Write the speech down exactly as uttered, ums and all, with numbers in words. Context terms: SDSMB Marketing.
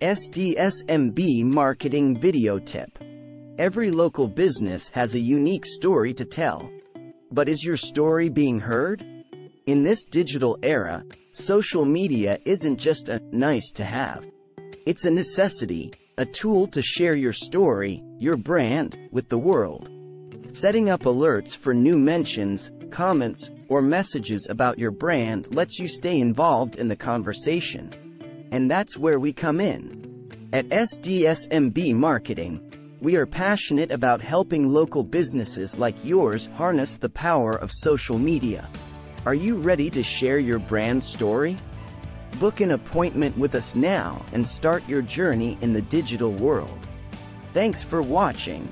S D S M B Marketing Video Tip. Every local business has a unique story to tell. But is your story being heard? In this digital era, social media isn't just a nice to have. It's a necessity, a tool to share your story, your brand, with the world. Setting up alerts for new mentions, comments, or messages about your brand lets you stay involved in the conversation. And that's where we come in. At S D S M B Marketing, we are passionate about helping local businesses like yours harness the power of social media. Are you ready to share your brand story? Book an appointment with us now and start your journey in the digital world. Thanks for watching.